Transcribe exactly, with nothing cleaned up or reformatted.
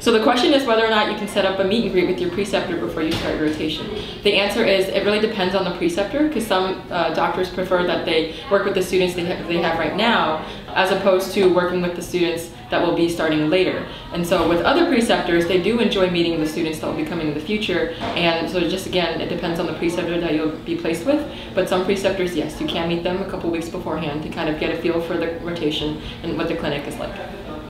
So the question is whether or not you can set up a meet and greet with your preceptor before you start your rotation. The answer is it really depends on the preceptor, because some uh, doctors prefer that they work with the students they have, they have right now, as opposed to working with the students that will be starting later. And so with other preceptors, they do enjoy meeting the students that will be coming in the future. And so just again, it depends on the preceptor that you'll be placed with. But some preceptors, yes, you can meet them a couple weeks beforehand to kind of get a feel for the rotation and what the clinic is like.